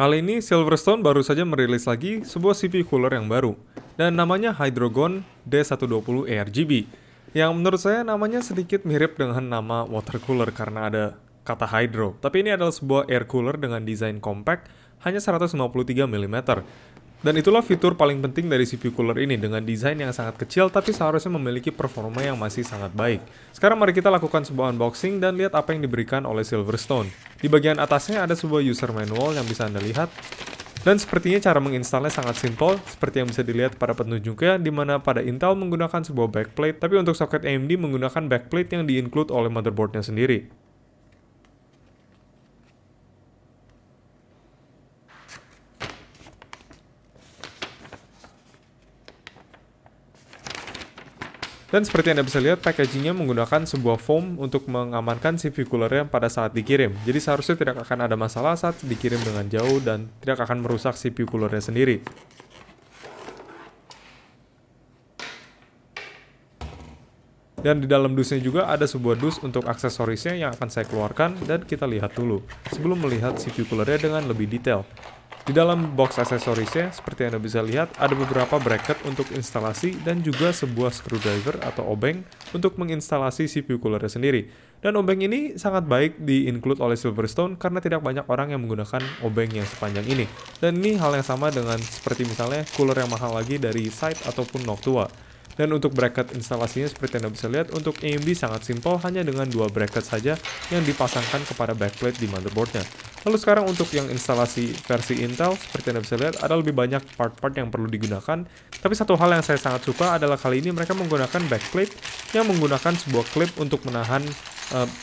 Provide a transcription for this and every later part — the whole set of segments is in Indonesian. Kali ini Silverstone baru saja merilis lagi sebuah CPU cooler yang baru, dan namanya Hydrogon D120 ARGB, yang menurut saya namanya sedikit mirip dengan nama water cooler karena ada kata hydro. Tapi ini adalah sebuah air cooler dengan desain compact, hanya 153 mm. Dan itulah fitur paling penting dari CPU cooler ini, dengan desain yang sangat kecil tapi seharusnya memiliki performa yang masih sangat baik. Sekarang mari kita lakukan sebuah unboxing dan lihat apa yang diberikan oleh Silverstone. Di bagian atasnya ada sebuah user manual yang bisa Anda lihat. Dan sepertinya cara menginstalnya sangat simpel, seperti yang bisa dilihat pada petunjuknya, di mana pada Intel menggunakan sebuah backplate, tapi untuk soket AMD menggunakan backplate yang di-include oleh motherboardnya sendiri. Dan seperti Anda bisa lihat, packagingnya menggunakan sebuah foam untuk mengamankan CPU cooler-nya pada saat dikirim. Jadi seharusnya tidak akan ada masalah saat dikirim dengan jauh dan tidak akan merusak CPU cooler-nya sendiri. Dan di dalam dusnya juga ada sebuah dus untuk aksesorisnya yang akan saya keluarkan dan kita lihat dulu sebelum melihat CPU cooler-nya dengan lebih detail. Di dalam box aksesorisnya, seperti Anda bisa lihat, ada beberapa bracket untuk instalasi dan juga sebuah screwdriver atau obeng untuk menginstalasi CPU cooler-nya sendiri. Dan obeng ini sangat baik di-include oleh Silverstone karena tidak banyak orang yang menggunakan obeng yang sepanjang ini. Dan ini hal yang sama dengan seperti misalnya cooler yang mahal lagi dari Scythe ataupun Noctua. Dan untuk bracket instalasinya seperti Anda bisa lihat, untuk AMD sangat simpel, hanya dengan dua bracket saja yang dipasangkan kepada backplate di motherboardnya. Lalu sekarang untuk yang instalasi versi Intel, seperti Anda bisa lihat ada lebih banyak part-part yang perlu digunakan. Tapi satu hal yang saya sangat suka adalah kali ini mereka menggunakan backplate yang menggunakan sebuah clip untuk menahan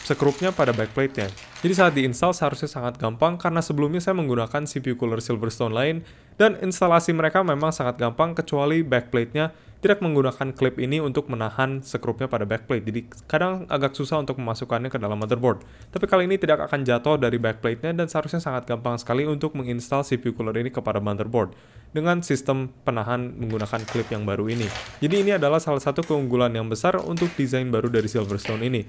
skrupnya pada backplate-nya. Jadi saat diinstal seharusnya sangat gampang karena sebelumnya saya menggunakan CPU cooler Silverstone lain dan instalasi mereka memang sangat gampang kecuali backplate-nya tidak menggunakan clip ini untuk menahan skrupnya pada backplate. Jadi kadang agak susah untuk memasukkannya ke dalam motherboard. Tapi kali ini tidak akan jatuh dari backplate-nya dan seharusnya sangat gampang sekali untuk menginstal CPU cooler ini kepada motherboard dengan sistem penahan menggunakan clip yang baru ini. Jadi ini adalah salah satu keunggulan yang besar untuk desain baru dari Silverstone ini.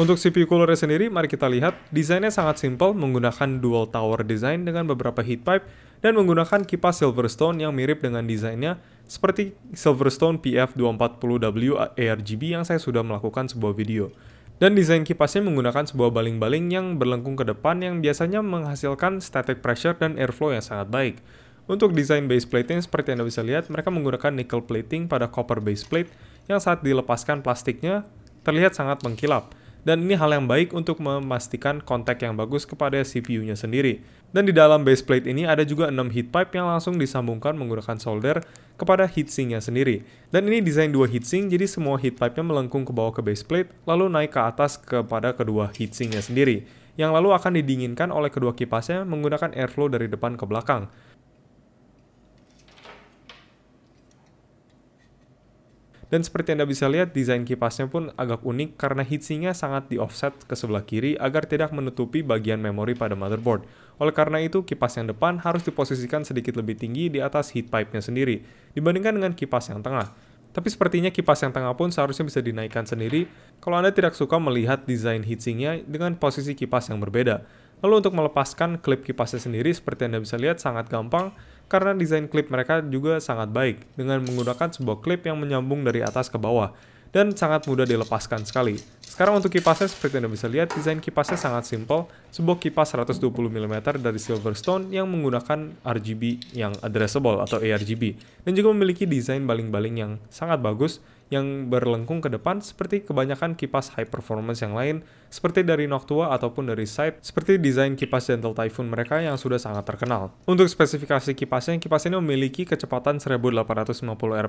Untuk CPU cooler-nya sendiri, mari kita lihat, desainnya sangat simpel menggunakan dual tower design dengan beberapa heat pipe dan menggunakan kipas Silverstone yang mirip dengan desainnya seperti Silverstone PF240W ARGB yang saya sudah melakukan sebuah video. Dan desain kipasnya menggunakan sebuah baling-baling yang berlengkung ke depan yang biasanya menghasilkan static pressure dan airflow yang sangat baik. Untuk desain base plate-nya seperti Anda bisa lihat, mereka menggunakan nickel plating pada copper base plate yang saat dilepaskan plastiknya terlihat sangat mengkilap. Dan ini hal yang baik untuk memastikan kontak yang bagus kepada CPU-nya sendiri. Dan di dalam base plate ini ada juga 6 heat pipe yang langsung disambungkan menggunakan solder kepada heatsink-nya sendiri. Dan ini desain 2 heatsink, jadi semua heat pipe-nya melengkung ke bawah ke base plate, lalu naik ke atas kepada kedua heatsink-nya sendiri, yang lalu akan didinginkan oleh kedua kipasnya menggunakan airflow dari depan ke belakang. Dan seperti Anda bisa lihat, desain kipasnya pun agak unik karena heatsinknya sangat di-offset ke sebelah kiri agar tidak menutupi bagian memori pada motherboard. Oleh karena itu, kipas yang depan harus diposisikan sedikit lebih tinggi di atas heat pipe-nya sendiri, dibandingkan dengan kipas yang tengah. Tapi sepertinya kipas yang tengah pun seharusnya bisa dinaikkan sendiri kalau Anda tidak suka melihat desain heatsinknya dengan posisi kipas yang berbeda. Lalu untuk melepaskan klip kipasnya sendiri, seperti Anda bisa lihat, sangat gampang, karena desain klip mereka juga sangat baik dengan menggunakan sebuah klip yang menyambung dari atas ke bawah dan sangat mudah dilepaskan sekali. Sekarang untuk kipasnya seperti Anda bisa lihat, desain kipasnya sangat simpel, sebuah kipas 120 mm dari Silverstone yang menggunakan RGB yang addressable atau ARGB dan juga memiliki desain baling-baling yang sangat bagus yang berlengkung ke depan seperti kebanyakan kipas high performance yang lain seperti dari Noctua ataupun dari Scythe seperti desain kipas Gentle Typhoon mereka yang sudah sangat terkenal. Untuk spesifikasi kipasnya, kipas ini memiliki kecepatan 1850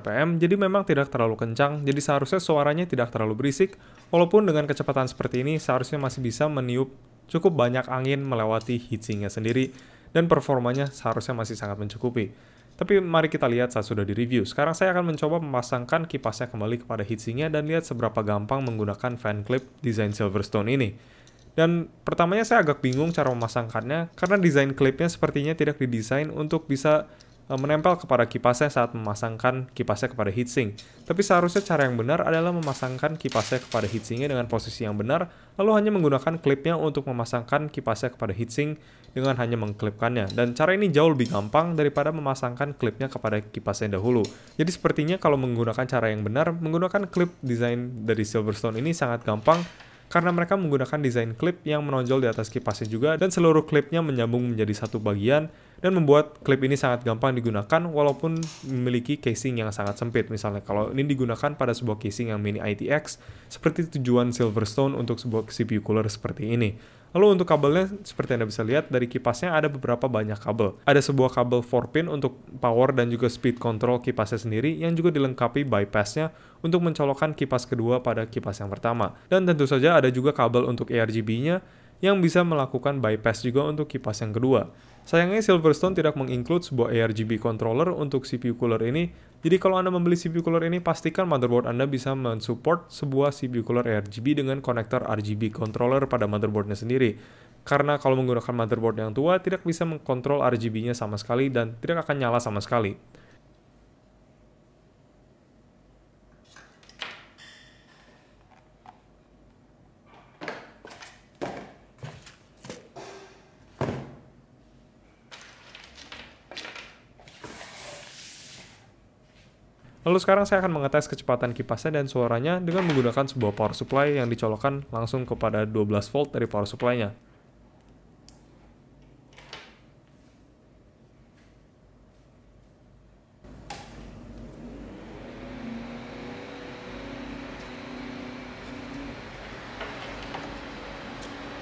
rpm jadi memang tidak terlalu kencang jadi seharusnya suaranya tidak terlalu berisik walaupun dengan kecepatan seperti ini seharusnya masih bisa meniup cukup banyak angin melewati heatsinknya sendiri dan performanya seharusnya masih sangat mencukupi. Tapi mari kita lihat saat sudah direview. Sekarang saya akan mencoba memasangkan kipasnya kembali kepada heatsinknya dan lihat seberapa gampang menggunakan fan clip desain Silverstone ini. Dan pertamanya saya agak bingung cara memasangkannya karena desain clipnya sepertinya tidak didesain untuk bisa menempel kepada kipasnya saat memasangkan kipasnya kepada heatsink. Tapi seharusnya cara yang benar adalah memasangkan kipasnya kepada heatsinknya dengan posisi yang benar, lalu hanya menggunakan klipnya untuk memasangkan kipasnya kepada heatsink dengan hanya mengklipkannya. Dan cara ini jauh lebih gampang daripada memasangkan klipnya kepada kipasnya dahulu. Jadi sepertinya kalau menggunakan cara yang benar, menggunakan klip desain dari Silverstone ini sangat gampang, karena mereka menggunakan desain klip yang menonjol di atas kipasnya juga, dan seluruh klipnya menyambung menjadi satu bagian, dan membuat klip ini sangat gampang digunakan walaupun memiliki casing yang sangat sempit. Misalnya kalau ini digunakan pada sebuah casing yang mini ITX, seperti tujuan Silverstone untuk sebuah CPU cooler seperti ini. Lalu untuk kabelnya, seperti Anda bisa lihat, dari kipasnya ada beberapa banyak kabel. Ada sebuah kabel 4-pin untuk power dan juga speed control kipasnya sendiri, yang juga dilengkapi bypassnya untuk mencolokkan kipas kedua pada kipas yang pertama. Dan tentu saja ada juga kabel untuk ARGB-nya, yang bisa melakukan bypass juga untuk kipas yang kedua. Sayangnya Silverstone tidak menginclude sebuah ARGB controller untuk CPU cooler ini, jadi kalau Anda membeli CPU cooler ini, pastikan motherboard Anda bisa mensupport sebuah CPU cooler ARGB dengan konektor RGB controller pada motherboardnya sendiri. Karena kalau menggunakan motherboard yang tua, tidak bisa mengkontrol RGB-nya sama sekali dan tidak akan nyala sama sekali. Lalu sekarang saya akan mengetes kecepatan kipasnya dan suaranya dengan menggunakan sebuah power supply yang dicolokkan langsung kepada 12 volt dari power supply-nya.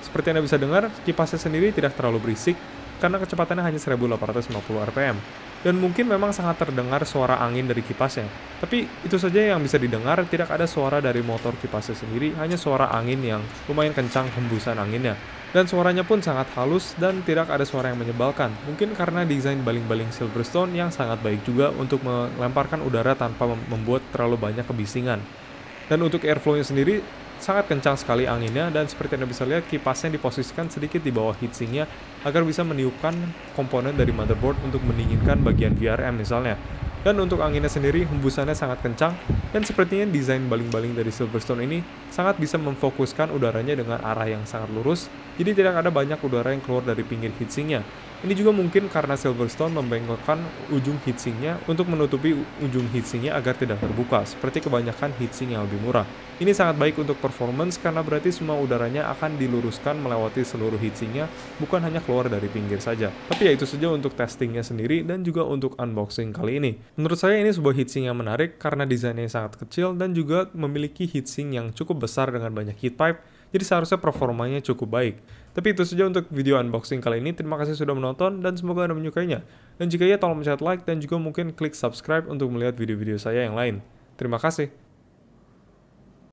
Seperti Anda bisa dengar, kipasnya sendiri tidak terlalu berisik karena kecepatannya hanya 1850 RPM. Dan mungkin memang sangat terdengar suara angin dari kipasnya. Tapi itu saja yang bisa didengar, tidak ada suara dari motor kipasnya sendiri, hanya suara angin yang lumayan kencang hembusan anginnya. Dan suaranya pun sangat halus dan tidak ada suara yang menyebalkan. Mungkin karena desain baling-baling Silverstone yang sangat baik juga untuk melemparkan udara tanpa membuat terlalu banyak kebisingan. Dan untuk airflow-nya sendiri, sangat kencang sekali anginnya, dan seperti Anda bisa lihat, kipasnya diposisikan sedikit di bawah heatsinknya agar bisa meniupkan komponen dari motherboard untuk mendinginkan bagian VRM misalnya. Dan untuk anginnya sendiri, hembusannya sangat kencang, dan sepertinya desain baling-baling dari Silverstone ini sangat bisa memfokuskan udaranya dengan arah yang sangat lurus, jadi tidak ada banyak udara yang keluar dari pinggir heatsinknya. Ini juga mungkin karena Silverstone membengkokkan ujung heatsinknya untuk menutupi ujung heatsinknya agar tidak terbuka, seperti kebanyakan heatsink yang lebih murah. Ini sangat baik untuk performance karena berarti semua udaranya akan diluruskan melewati seluruh heatsinknya, bukan hanya keluar dari pinggir saja. Tapi ya itu saja untuk testingnya sendiri dan juga untuk unboxing kali ini. Menurut saya ini sebuah heatsink yang menarik karena desainnya sangat kecil dan juga memiliki heatsink yang cukup besar dengan banyak heat pipe, jadi seharusnya performanya cukup baik. Tapi itu saja untuk video unboxing kali ini, terima kasih sudah menonton dan semoga Anda menyukainya. Dan jika iya, tolong pencet like dan juga mungkin klik subscribe untuk melihat video-video saya yang lain. Terima kasih.